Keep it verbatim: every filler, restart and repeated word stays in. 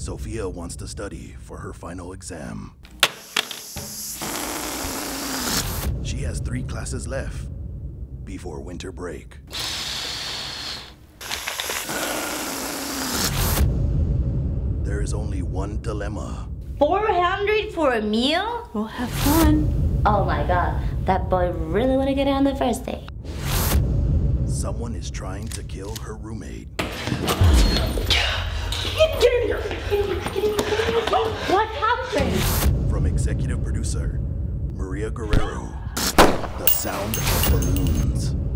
Sophia wants to study for her final exam. She has three classes left before winter break. There is only one dilemma. four hundred for a meal? We'll have fun. Oh my god, that boy really wanna get it on the first day. Someone is trying to kill her roommate. What happened? From executive producer Maria Guerrero, The Sound of Balloons.